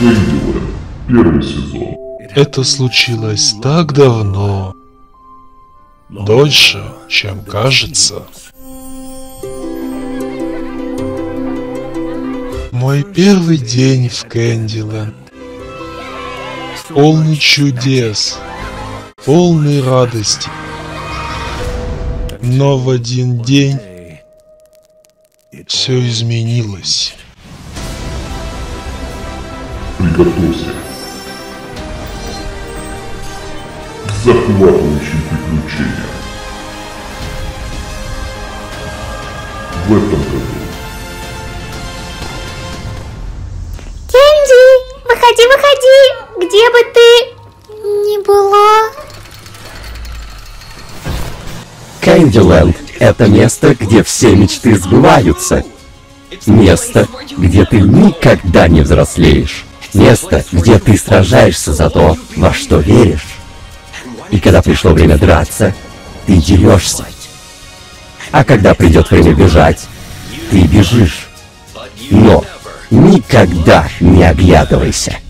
Kandyland, первый сезон. Это случилось так давно, дольше, чем кажется. Мой первый день в Kandyland, полный чудес, полный радости. Но в один день все изменилось. Приготовься к захватывающим приключениям. В этом году. Kandy, выходи, выходи, где бы ты ни была. Kandyland – это место, где все мечты сбываются. Место, где ты никогда не взрослеешь. Место, где ты сражаешься за то, во что веришь. И когда пришло время драться, ты дерешься. А когда придет время бежать, ты бежишь. Но никогда не оглядывайся.